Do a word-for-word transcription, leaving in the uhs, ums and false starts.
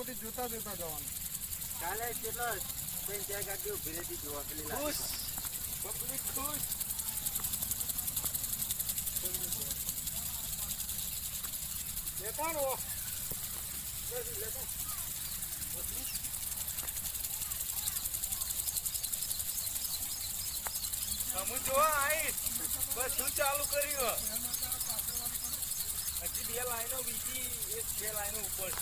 પોતે જોતા જોતા જવાનું. કાલે કેટલો બેન ત્યાં ગાડી ઉભેલી જોવા પેલી ખુશ પબ્લિક ખુશ. લેતા રો લેતા સમું જોવા આવી બસ શું ચાલુ કર્યું હજી બે લાઈનો બીજી એક બે લાઈનો ઉપર.